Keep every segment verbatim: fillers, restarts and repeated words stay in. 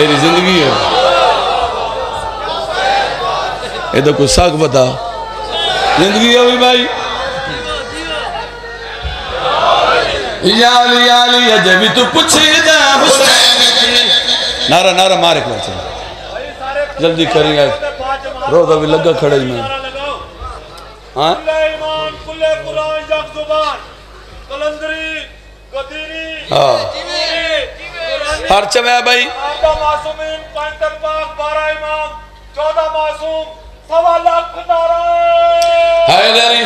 تیری زندگی ہے ادھر کوئی ساکھ بتا زندگی ہے بھی بھائی یا علی یا علی عجبی تو پچھے دا حسین نعرہ نعرہ مارک لگتے جلدی کریں گے روزہ بھی لگا کھڑے ہی میں کل ایمان کل قرآن یک زبان کلندری قدیری ہر چمہ بھائی معصومین پانتر پاک بارہ امام چودہ معصوم سوا لاکھ نعرہ حیدری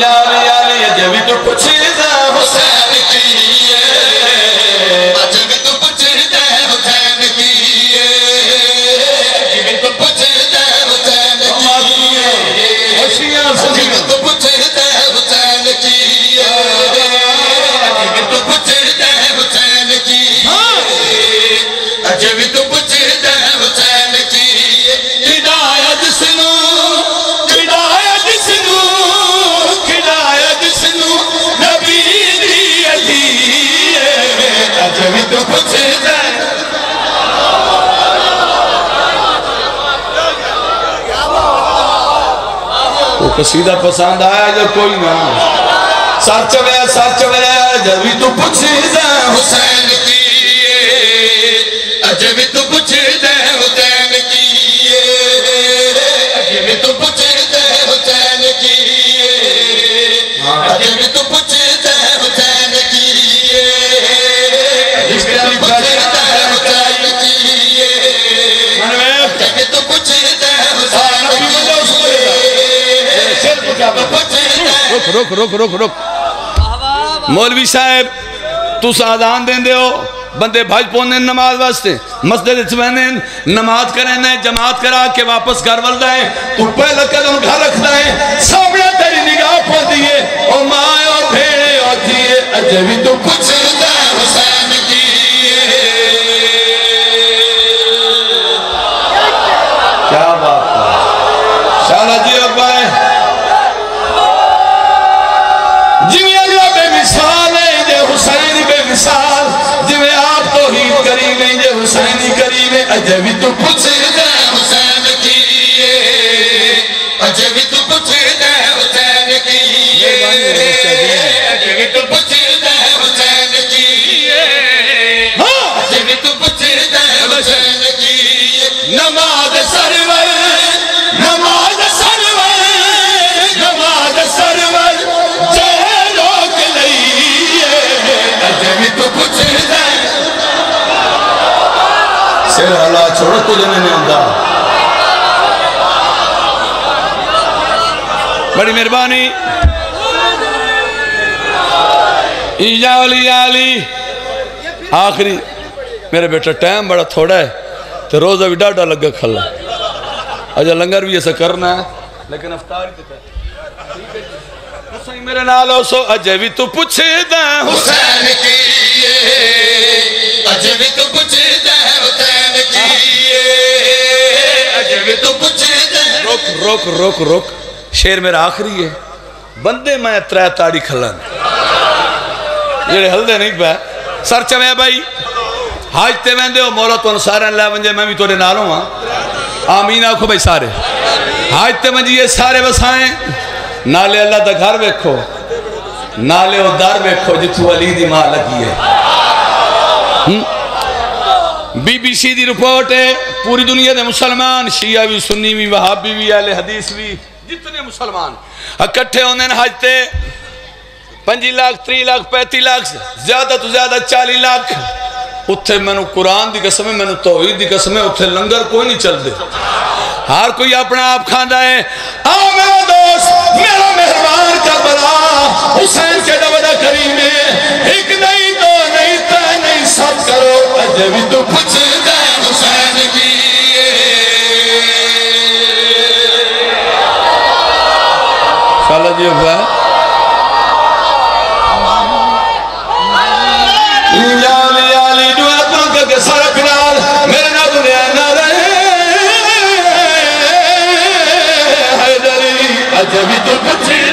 یا علی یا علی عجبی تو پچھے دا حسین کی ہے عجبی تو پچھے دا حسین کی ہے عجبی تو پچھے دا حسین کی ہے عجبی تو پچھے دا حسین کی ہے عجبی تو پچھے دا حسین کی ہے عجبی تو پچھے دا حسین کی ہے ہدایت سنو ہدایت سنو ہدایت سنو نبی دی علی ہے عجبی تو پچھے دا وہ قصیدہ پسند آیا جو کوئی نہ سچ میں سچ میں عجبی تو پچھے دا حسین کی ہے عجبی تو پچھے دا حسین کی ہے عجبی تو پچھے دا حسین کی ہے عجبی تو پچھے دا حسین کی ہے عجبی تو پچھے دا حسین کی ہے عجبی تو پچھے دا حسین کی ہے رک رک رک رک مولوی صاحب تو سادان دیں دے ہو بندے بھاج پونے نماز واسطے مسجد اتبانے نماز کرنے جماعت کرا کے واپس گھر والدہ ہے تو پہلے قدم گھر رکھتا ہے سامنے تیری نگاہ پر دیئے اور مائے اور بھیڑے اور دیئے عجبی تو کچھ دا حسین کیے کیا بات ہے شاہرہ جی اپائے عجبی تو پچھے دا حسین کی عجبی تو پچھے دا حسین کی عجبی تو پچھے دا حسین کی عجبی تو پچھے دا حسین کی نماز سرور نماز سرور نماز سرور جہلو کے لئیے عجبی تو پچھے دا سیر اللہ چھوڑا تجھے میں نے اندھا بڑی مہربانی یا علی یا علی آخری میرے بیٹا ٹائم بڑا تھوڑا ہے تو روزہ بھی ڈاڑا لگا کھلا اجا لنگر بھی ایسا کرنا ہے لیکن افطاری تو پہلے حسین میرے نالو سو عجبی تو پچھے دا حسین کیے عجبی تو پچھے دا حسین کیے عجبی تو پچھے دا روک روک روک روک شیر میرا آخری ہے بندے میں ترہ تاڑی کھلن جیڑے ہلدے نہیں پہ سر چوے بھائی حاجتے میں دے ہو مولا تو انسارے اللہ منجے میں بھی توڑے نالوں ہاں آمین آنکھو بھائی سارے حاجتے منجے یہ سارے بسائیں نالے اللہ دا گھر بیکھو نالے او دار بیکھو جتو علی دی ماں لگی ہے بی بی سی دی رپورٹ ہے پوری دنیا دے مسلمان شیعہ بھی سنی بھی وہابی بھی اہل حدیث بھی جتنے مسلمان اکٹھے ہونے حاجتے پنجی لاکھ تری لاکھ پیتی لاکھ زیادہ تو زیادہ چالی لاکھ اتھے میں نے قرآن دی قسمیں میں نے توحید دی قسمیں اتھے لنگر کوئی نہیں چل دے हर कोई अपना आप खांदा है। आओ मेरा दोस्त मेरा मेहरबान करबला हुसैन के दवदा करीम में एक नहीं दो नहीं त्रय नहीं सब करो अज भी तू पूछदा है हुसैन की साला जी हुआ याली याली दुआ तुम के सारा फिलहाल मेरे ना दुनिया ना जब भी तो कुछ